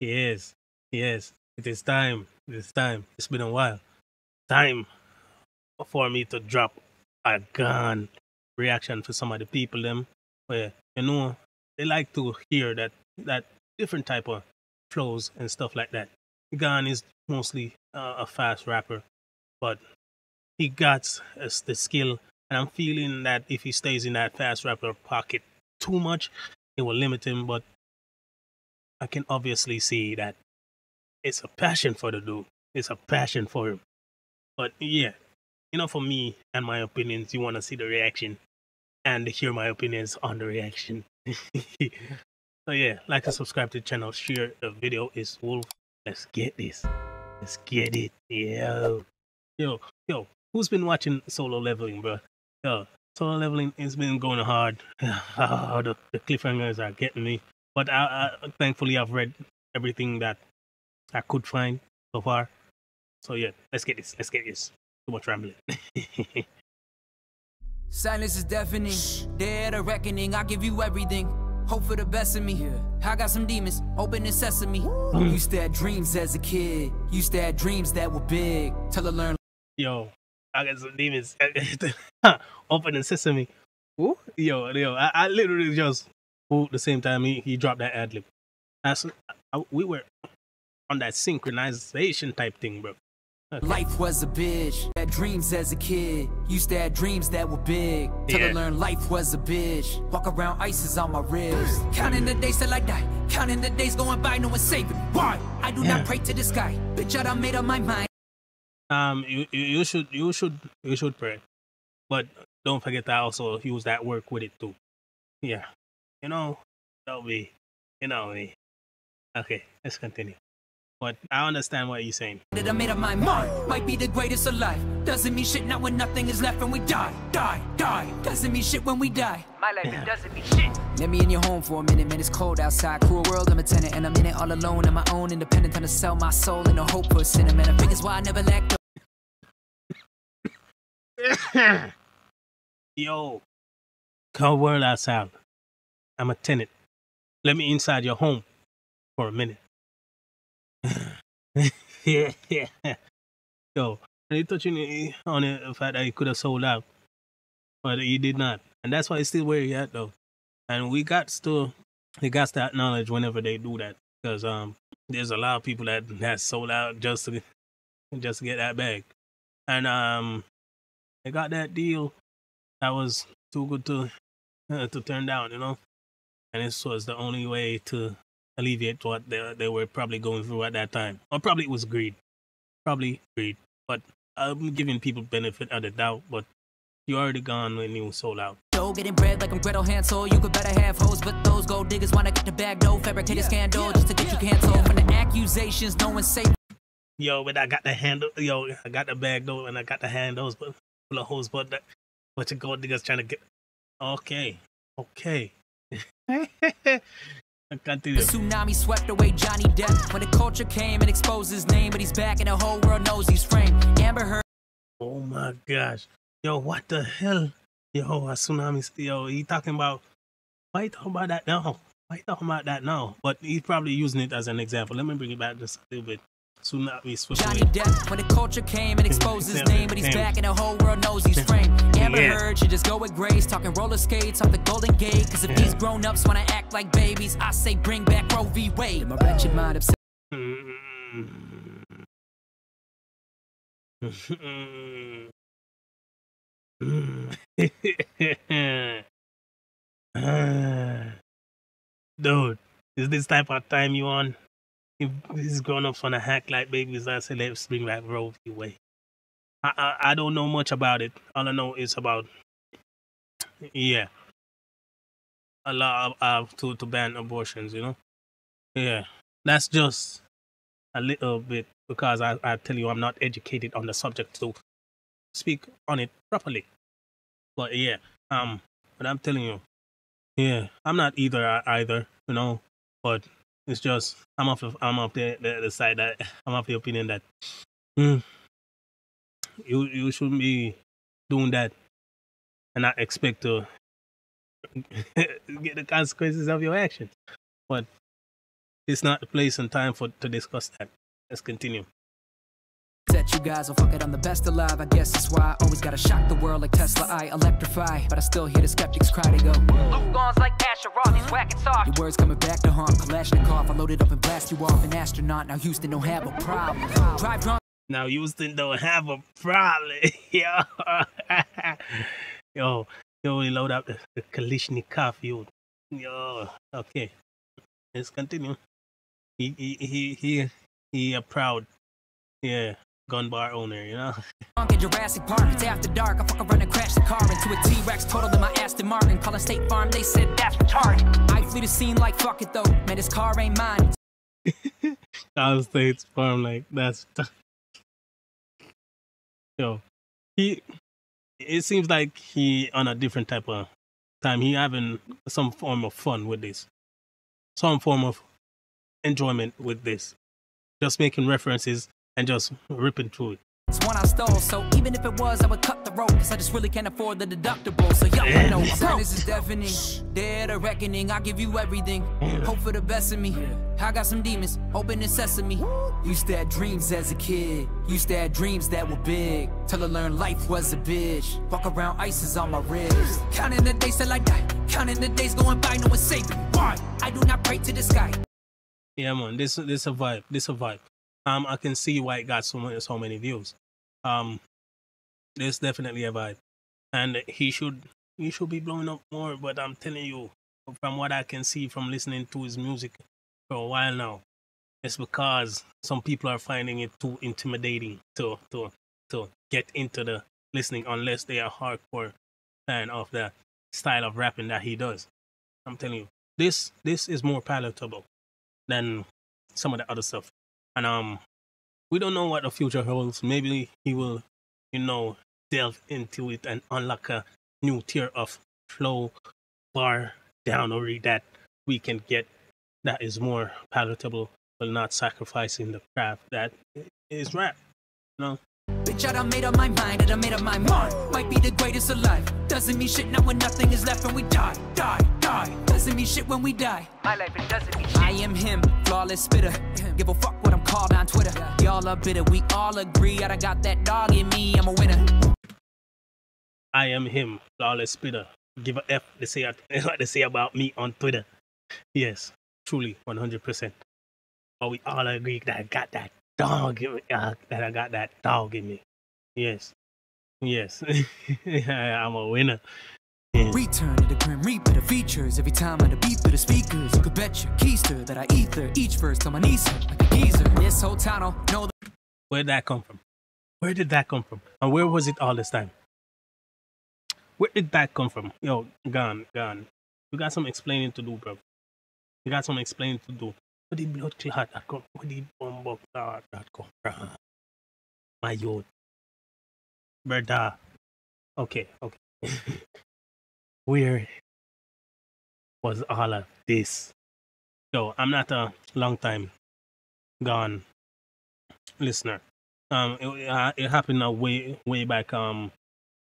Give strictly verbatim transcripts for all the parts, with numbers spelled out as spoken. Yes, yes, it is time. It is time. It's been a while. Time for me to drop a gun reaction for some of the people them where, you know, they like to hear that that different type of flows and stuff like that. Gun is mostly uh, a fast rapper, but he got uh, the skill, and I'm feeling that if he stays in that fast rapper pocket too much, it will limit him. But I can obviously see that it's a passion for the dude. It's a passion for him. But yeah, you know, for me and my opinions, you want to see the reaction and hear my opinions on the reaction. So yeah, like and subscribe to the channel, share the video. It's Wolf. Let's get this. Let's get it. Yo. Yo, yo, who's been watching Solo Leveling, bro? Yo, Solo Leveling has been going hard. Oh, the, the cliffhangers are getting me. But I, I, thankfully, I've read everything that I could find so far. So yeah, let's get this. Let's get this. Too much rambling. Silence is deafening. Dead or reckoning. I give you everything. Hope for the best of me. Yeah. I got some demons. Open in sesame. Mm. Used to have dreams as a kid. Used to have dreams that were big. Till I learned. Yo, I got some demons. Open in sesame. Ooh. Yo, yo, I, I literally just. At the same time, he, he dropped that ad lib. As, I, we were on that synchronization type thing, bro. Okay. Life was a bitch. Had dreams as a kid. Used to have dreams that were big. Till yeah. I learned life was a bitch. Walk around ices on my ribs. Counting the days that like that. Counting the days going by, no one's saving. Why? I do yeah. not pray to the sky. Bitch, I done made up my mind. Um, you, you you should you should you should pray, but don't forget to also use that work with it too. Yeah. You know, that'll be, you know me. Okay, let's continue. But I understand what you're saying. That I made up my mind, might be the greatest alive. Doesn't mean shit now when nothing is left and we die, die, die. Doesn't mean shit when we die. My life, yeah. It doesn't mean shit. Let me in your home for a minute, man, it's cold outside. Cruel world, I'm a tenant and I'm in it all alone. On my own, independent, trying to sell my soul in a hope for a cinnamon. I think it's why I never let go. Yo, cold world outside. I'm a tenant. Let me inside your home for a minute. yeah, yeah. Yo, and he touching on the fact that he could have sold out, but he did not, and that's why he's still where he at though. And we got still, he got to acknowledge whenever they do that, because um, there's a lot of people that that sold out just to just to get that bag, and um, they got that deal that was too good to uh, to turn down, you know. And this was the only way to alleviate what they, they were probably going through at that time. Or probably it was greed. Probably greed. But I'm giving people benefit of the doubt. But you already gone when you sold out. Yo, getting bread like I'm Gretel Hansel. You could better have hoes, but those gold diggers want to get the bag. No fabricated yeah, scandal yeah, just to get yeah, you canceled. Yeah. From the accusations, no one's safe. Yo, but I got the handle. Yo, I got the bag though, and I got the handles. But full of hoes, but that. But your gold diggers trying to get. Okay. Okay. Continue. The tsunami swept away Johnny Depp. When the culture came and exposed his name, but he's back and the whole world knows he's framed. Amber Heard. Oh my gosh. Yo, what the hell? Yo, a tsunami. Yo, he talking about. Why you talking about that now? Why you talking about that now? But he's probably using it as an example. Let me bring it back just a little bit. Tsunami swept Johnny away. Depp. When the culture came and exposed his name, but he's back and the whole world knows he's framed. Amber yeah. Heard should just go with grace, talking roller skates off the Golden Gate. Cause if yeah. these grown-ups wanna act like babies, I say bring back Roe v. Wade. My wretched mind upset. Dude, is this type of time you on? If these grown-ups wanna act like babies, I say let's bring back Roe v. Wade. I, I I don't know much about it. All I know is about yeah, a lot of uh, to to ban abortions. You know, yeah, that's just a little bit because I I tell you I'm not educated on the subject to speak on it properly. But yeah, um, but I'm telling you, yeah, I'm not either either. You know, but it's just I'm off the, I'm off the, the the side that I'm off the opinion that. Mm, You you shouldn't be doing that and not expect to get the consequences of your actions. But it's not the place and time for to discuss that. Let's continue. That you guys will fuck it, I'm the best alive. I guess that's why I always gotta shock the world like Tesla. I electrify, but I still hear the skeptics cry to go. Lugons like Asherah, these whacking soft. Your words coming back to harm. Kalashnikov, I loaded up and blast you off. An astronaut, now Houston don't have a problem. Drive drunk. Now Houston don't have a problem. Yo, yo, yo, we load up the Kalashnikov, yo. Yo, okay. Let's continue. He, he, he, he, he a proud, yeah. Gun bar owner, you know? In Jurassic Park, it's after dark. I fucking run and crash the car into a T-Rex, totaled in my Aston Martin. Call a State Farm, they said that's retarded. I flew the scene like fuck it though. Man, this car ain't mine. Call State Farm like that's yo. He it seems like he on a different type of time. He having some form of fun with this. Some form of enjoyment with this. Just making references. And just ripping through it. It's one I stole, so even if it was, I would cut the rope. Cause I just really can't afford the deductible. So y'all yeah. know so this is deafening. Dead or reckoning, I give you everything. Hope for the best of me. I got some demons, open in Sesame. Used to have dreams as a kid. Used to have dreams that were big. Till I learned life was a bitch. Walk around ices on my ribs. Counting the days till I die. Counting the days going by, no one's saving. Why? I do not pray to the sky. Yeah man, this this a vibe. This a vibe. Um, I can see why it got so many, so many views. Um, there's definitely a vibe, and he should he should be blowing up more. But I'm telling you, from what I can see from listening to his music for a while now, it's because some people are finding it too intimidating to to to get into the listening unless they are hardcore fan of the style of rapping that he does. I'm telling you, this this is more palatable than some of the other stuff. And um, we don't know what the future holds. Maybe he will, you know, delve into it and unlock a new tier of flow, bar, downery that we can get that is more palatable, but not sacrificing the craft that is rap. You know? Bitch, I done made up my mind, I done made up my mind. Might be the greatest alive. Doesn't mean shit now when nothing is left and we die, die, die. Doesn't mean shit when we die. My life, it doesn't mean shit. I am him, flawless spitter. Give a fuck what I'm called on Twitter. Y'all are bitter, we all agree. I done got that dog in me, I'm a winner. I am him, flawless spitter. Give a F, they say what they say about me on Twitter. Yes, truly, one hundred percent. But we all agree that I got that dog in me, uh, that I got that dog in me. Yes, yes, I'm a winner. Yeah. Return to the grim reaper, the features. Every time on the beat for the speakers. You could bet your keister that I ether. Each verse till my knees hurt like a geezer. This whole tunnel, no. Where'd that come from? Where did that come from? And where was it all this time? Where did that come from? Yo, gone, gone. You got some explaining to do, bro. You got some explaining to do. Where did blood clot that come? Where did bomb clot that come from? My youth. Brother. Okay, okay. Where was all of this? So I'm not a long time gone listener. Um, it, it happened a way way back um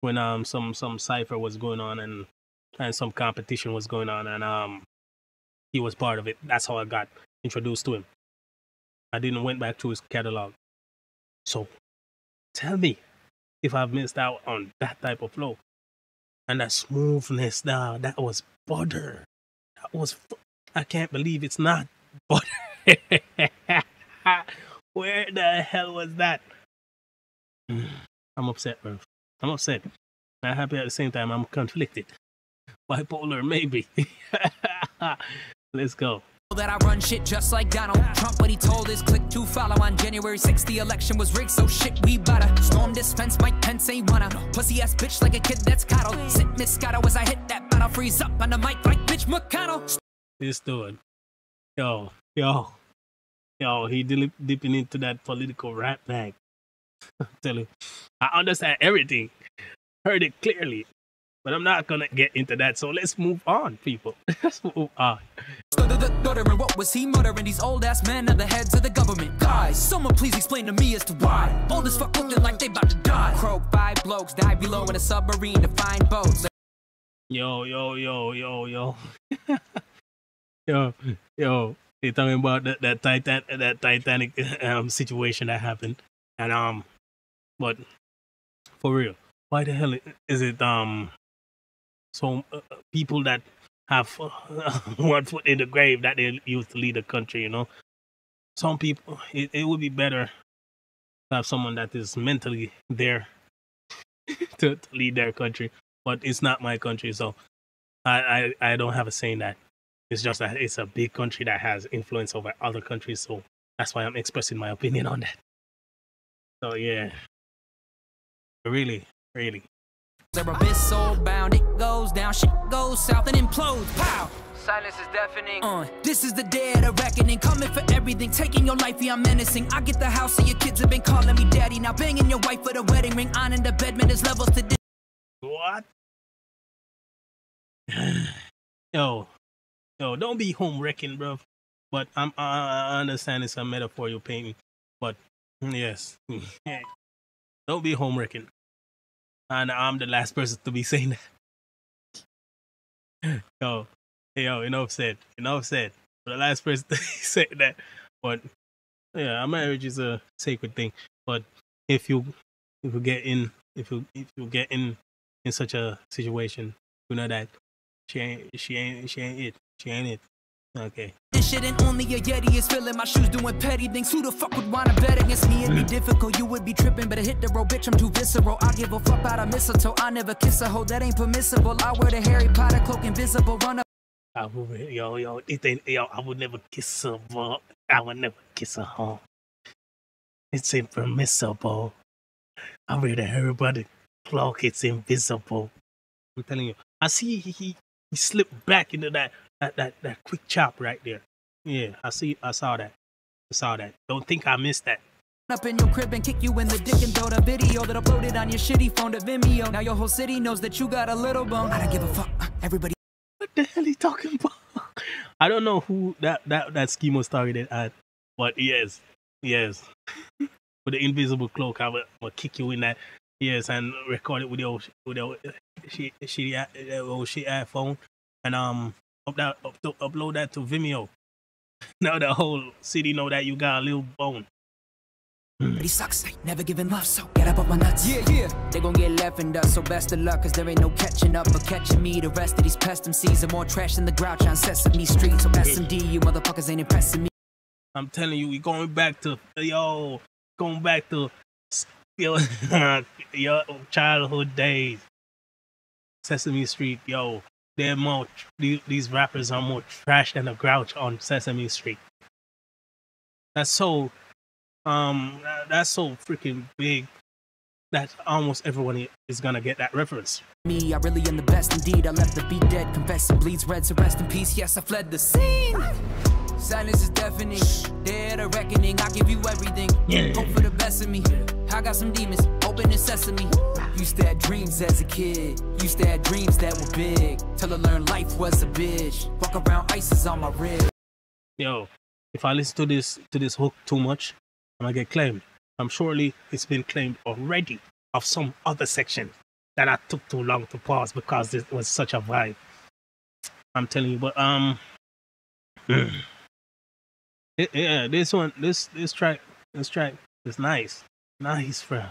when um some some cipher was going on and and some competition was going on and um he was part of it. That's how I got introduced to him. I didn't went back to his catalog. So tell me if I've missed out on that type of flow. And that smoothness, now that was butter. That was, I can't believe it's not butter. Where the hell was that? I'm upset, bro. I'm upset. I'm happy at the same time. I'm conflicted. Bipolar, maybe. Let's go. That I run shit just like Donald Trump, but he told his click to follow on January sixth. The election was rigged, so shit, we better storm this fence. Mike Pence ain't wanna pussy ass bitch like a kid that's coddled. Sit Miscato as I hit that battle, freeze up on the mic like bitch McConnell. This dude, yo, yo, yo, he dipping into that political rap bag. I'm telling you, I understand everything, heard it clearly. But I'm not gonna get into that, so let's move on, people. Let's move on. What was he muttering? These old ass men are the heads of the government. Guys, someone please explain to me as to why. Old as fuck looking like they about to die. Croak five blokes, dive below in a submarine to find boats. Yo, yo, yo, yo, yo. Yo, yo, They're talking about that that Titan that Titanic um, situation that happened, and um, but for real, why the hell is it um, so uh, people that have uh, one foot in the grave that they used to lead the country, you know? Some people, it, it would be better to have someone that is mentally there to, to lead their country. But it's not my country, so I, I, I don't have a say in that. It's just that it's a big country that has influence over other countries, so that's why I'm expressing my opinion on that. So yeah, really, really. Their abyss soul bound, it goes down, shit goes south and implodes, pow! Silence is deafening. Uh, this is the dead or reckoning, coming for everything, taking your life, yeah, I'm menacing. I get the house, so your kids have been calling me daddy, now banging your wife for the wedding ring, on in the bed, man, there's levels to this. What? Yo, yo, don't be home wrecking, bruv. But I'm, I understand it's a metaphor you're painting, but yes, don't be home wrecking. And I'm the last person to be saying that. Yo, yo, enough said. Enough said. I'm the last person to say that. But yeah, a marriage is a sacred thing. But if you if you get in if you if you get in in such a situation, you know that she ain't she ain't she ain't it. She ain't it. Okay. This shit ain't only a Yeti is filling my shoes doing petty things. Who the fuck would wanna bet against me? It'd be difficult, you would be tripping, but I hit the road, bitch, I'm too visceral. I give a fuck out of mistletoe, I never kiss a hoe, that ain't permissible. I wear the Harry Potter cloak, invisible, run up. I would, yo, yo, it ain't, yo, I would never kiss a hoe, I would never kiss a hoe. It's impermissible. I wear the Harry Potter cloak, it's invisible. I'm telling you, I see he, he, he slipped back into that. That, that that quick chop right there. Yeah, I see I saw that. I saw that. Don't think I missed that. Up in your crib and kick you in the dick and throw the video that uploaded on your shitty phone to Vimeo. Now your whole city knows that you got a little bone. I don't give a fuck. Everybody. What the hell he talking about? I don't know who that that, that schemo started at, but yes. Yes. With the invisible cloak, I will, will kick you in that. Yes, and record it with your with your she she iPhone and um Up that, up, to, upload that to Vimeo. Now the whole city know that you got a little bone. But he sucks, I never given love, so get up off my nuts. Yeah, yeah. They gon' get left and dust, so best of luck, cause there ain't no catching up or catching me. The rest of these pestum seeds are more trash than the grouch on Sesame Street. So S M D, you motherfuckers ain't impressing me. I'm telling you, we going back to, yo, going back to yo, your childhood days. Sesame Street, yo. They're more, these rappers are more trash than a grouch on Sesame Street. That's so, um, that's so freaking big that almost everyone is gonna get that reference. Me, I really am the best indeed. I left the beat dead, confess it bleeds red, so rest in peace. Yes, I fled the scene. Silence is deafening, dead or reckoning. I give you everything, yeah. Hope for the best of me. I got some demons, open to sesame. Used to have dreams as a kid, used to have dreams that were big, till I learned life was a bitch. Walk around ices on my rib. Yo, if I listen to this to this hook too much, I'm gonna get claimed. I'm surely it's been claimed already of some other section that I took too long to pause because this was such a vibe. I'm telling you, but um it, yeah, this one, this this track, this track is nice. Nice, friend.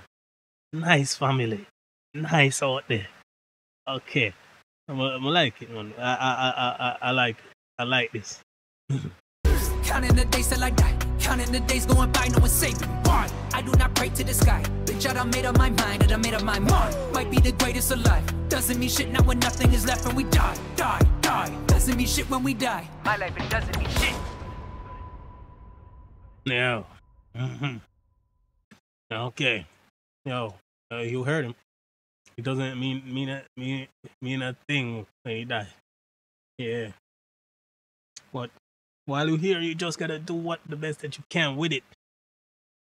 Nice family. Nice out there. Okay, I'm, I'm like it, man. I, I, I, I, I like, I like this. Counting the days till I die. Counting the days going by, no one's saving. Why? I do not pray to the sky. Bitch, I done made up my mind. I done made up my mind. Might be the greatest alive. Doesn't mean shit now when nothing is left and we die, die, die. Doesn't mean shit when we die. My life, it doesn't mean shit. No. Mm-hmm. Okay, yo, uh, you heard him. It doesn't mean mean a mean mean a thing when he dies. Yeah. But while you're here, you just gotta do what the best that you can with it.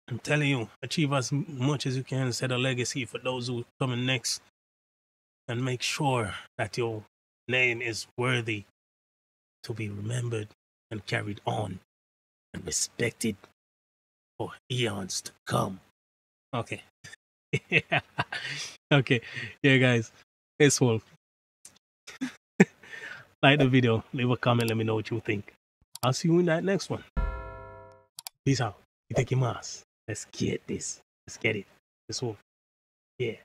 I'm telling you, achieve as much as you can, set a legacy for those who come in next, and make sure that your name is worthy to be remembered and carried on and respected for eons to come. Okay. Yeah. Okay. Yeah, guys. It's Wolf. Like the video. Leave a comment. Let me know what you think. I'll see you in that next one. Peace out. Itekimasu. Let's get this. Let's get it. This one. Yeah.